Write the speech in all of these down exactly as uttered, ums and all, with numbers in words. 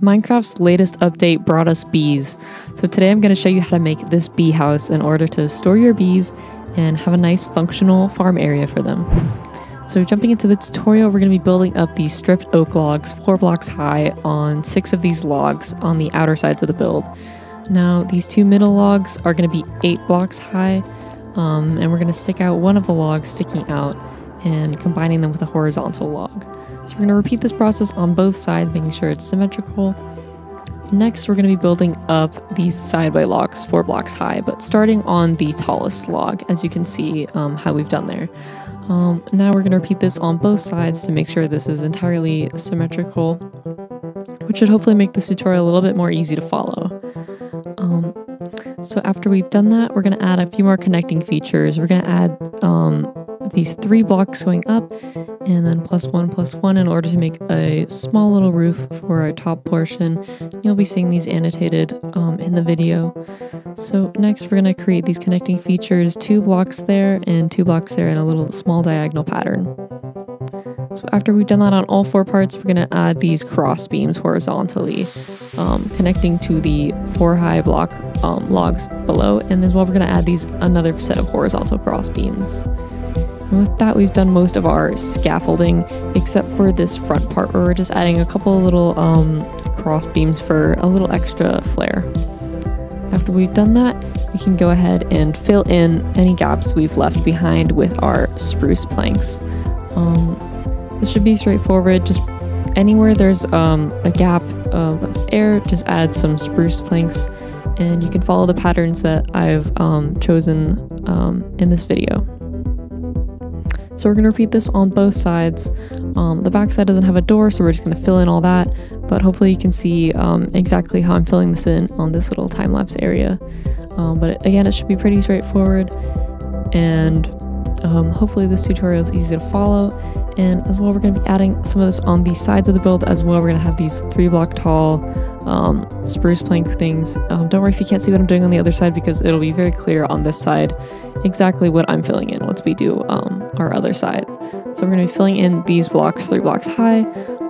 Minecraft's latest update brought us bees, so today I'm going to show you how to make this bee house in order to store your bees and have a nice functional farm area for them. So jumping into the tutorial, we're going to be building up these stripped oak logs four blocks high on six of these logs on the outer sides of the build. Now these two middle logs are going to be eight blocks high, um, and we're going to stick out one of the logs sticking out and combining them with a horizontal log. So we're going to repeat this process on both sides, making sure it's symmetrical. Next, we're going to be building up these sideway logs four blocks high, but starting on the tallest log, as you can see um, how we've done there. Um, now we're going to repeat this on both sides to make sure this is entirely symmetrical, which should hopefully make this tutorial a little bit more easy to follow. Um, so after we've done that, we're going to add a few more connecting features. We're going to add um, these three blocks going up and then plus one plus one in order to make a small little roof for our top portion. You'll be seeing these annotated um, in the video. So next we're going to create these connecting features, two blocks there and two blocks there in a little small diagonal pattern. So after we've done that on all four parts, we're going to add these cross beams horizontally, um, connecting to the four high block um, logs below, and as well we're going to add these another set of horizontal cross beams. And with that, we've done most of our scaffolding, except for this front part where we're just adding a couple little um, cross beams for a little extra flair. After we've done that, we can go ahead and fill in any gaps we've left behind with our spruce planks. Um, this should be straightforward. Just anywhere there's um, a gap of air, just add some spruce planks, and you can follow the patterns that I've um, chosen um, in this video. So we're going to repeat this on both sides. Um, the back side doesn't have a door, so we're just going to fill in all that, but hopefully you can see um, exactly how I'm filling this in on this little time-lapse area. Um, but again, it should be pretty straightforward, and um, hopefully this tutorial is easy to follow. And as well, we're going to be adding some of this on the sides of the build as well. We're going to have these three block tall um, spruce plank things. Um, don't worry if you can't see what I'm doing on the other side, because it'll be very clear on this side exactly what I'm filling in once we do um, our other side. So we're going to be filling in these blocks three blocks high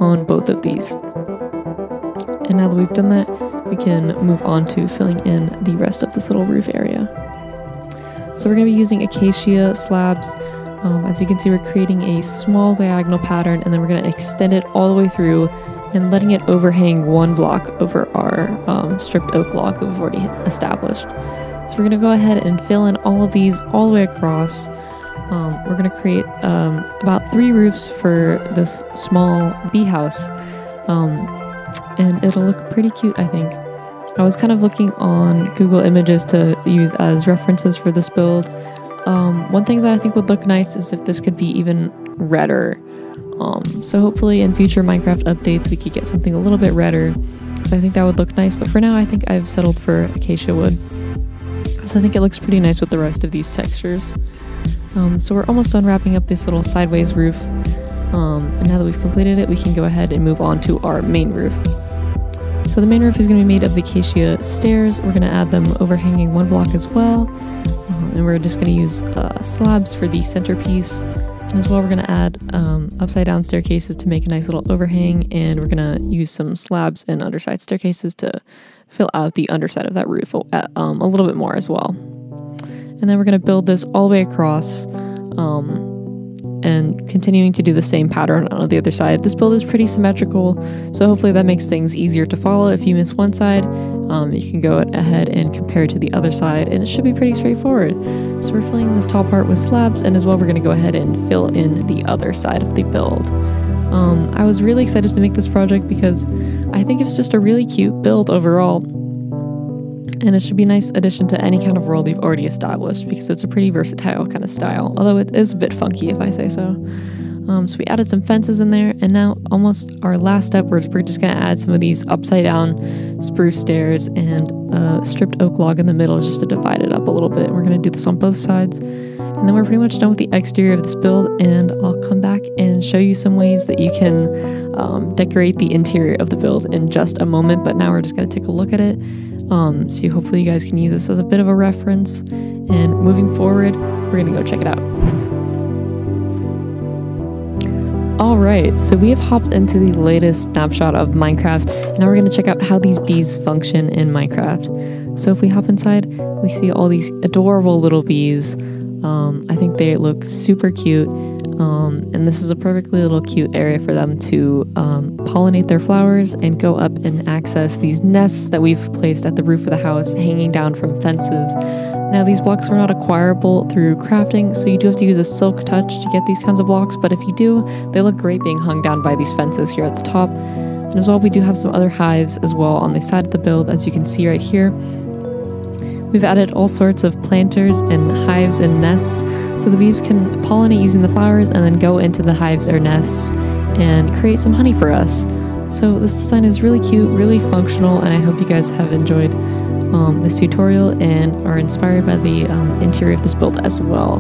on both of these. And now that we've done that, we can move on to filling in the rest of this little roof area. So we're going to be using acacia slabs. Um, as you can see, we're creating a small diagonal pattern, and then we're going to extend it all the way through and letting it overhang one block over our um, stripped oak log that we've already established. So we're going to go ahead and fill in all of these all the way across. Um, we're going to create um, about three roofs for this small bee house, um, and it'll look pretty cute, I think. I was kind of looking on Google Images to use as references for this build. Um, one thing that I think would look nice is if this could be even redder. Um, so hopefully in future Minecraft updates we could get something a little bit redder, because I think that would look nice, but for now I think I've settled for acacia wood. So I think it looks pretty nice with the rest of these textures. Um, so we're almost done wrapping up this little sideways roof, um, and now that we've completed it we can go ahead and move on to our main roof. So the main roof is going to be made of the acacia stairs. We're going to add them overhanging one block as well. And we're just going to use uh, slabs for the centerpiece, and as well we're going to add um, upside down staircases to make a nice little overhang, and we're going to use some slabs and underside staircases to fill out the underside of that roof a, um, a little bit more as well. And then we're going to build this all the way across, um, and continuing to do the same pattern on the other side. This build is pretty symmetrical, so hopefully that makes things easier to follow. If you miss one side, Um, you can go ahead and compare it to the other side, and it should be pretty straightforward. So we're filling this tall part with slabs, and as well we're going to go ahead and fill in the other side of the build. Um, I was really excited to make this project because I think it's just a really cute build overall, and it should be a nice addition to any kind of world you've already established, because it's a pretty versatile kind of style, although it is a bit funky if I say so. Um, so we added some fences in there, and now almost our last step, we're just going to add some of these upside down spruce stairs and a stripped oak log in the middle just to divide it up a little bit. And we're going to do this on both sides, and then we're pretty much done with the exterior of this build, and I'll come back and show you some ways that you can um, decorate the interior of the build in just a moment. But now we're just going to take a look at it, um, so hopefully you guys can use this as a bit of a reference, and moving forward we're going to go check it out. Alright, so we have hopped into the latest snapshot of Minecraft, and now we're going to check out how these bees function in Minecraft. So if we hop inside, we see all these adorable little bees. Um, I think they look super cute, um, and this is a perfectly little cute area for them to um, pollinate their flowers and go up and access these nests that we've placed at the roof of the house, hanging down from fences. Now, these blocks are not acquirable through crafting, so you do have to use a silk touch to get these kinds of blocks, but if you do, they look great being hung down by these fences here at the top. And as well, we do have some other hives as well on the side of the build, as you can see right here. We've added all sorts of planters and hives and nests, so the bees can pollinate using the flowers and then go into the hives or nests and create some honey for us. So this design is really cute, really functional, and I hope you guys have enjoyed Um, this tutorial and are inspired by the um, interior of this build as well.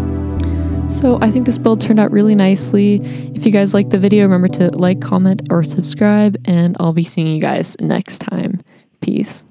So I think this build turned out really nicely. If you guys liked the video, remember to like, comment, or subscribe, and I'll be seeing you guys next time. Peace.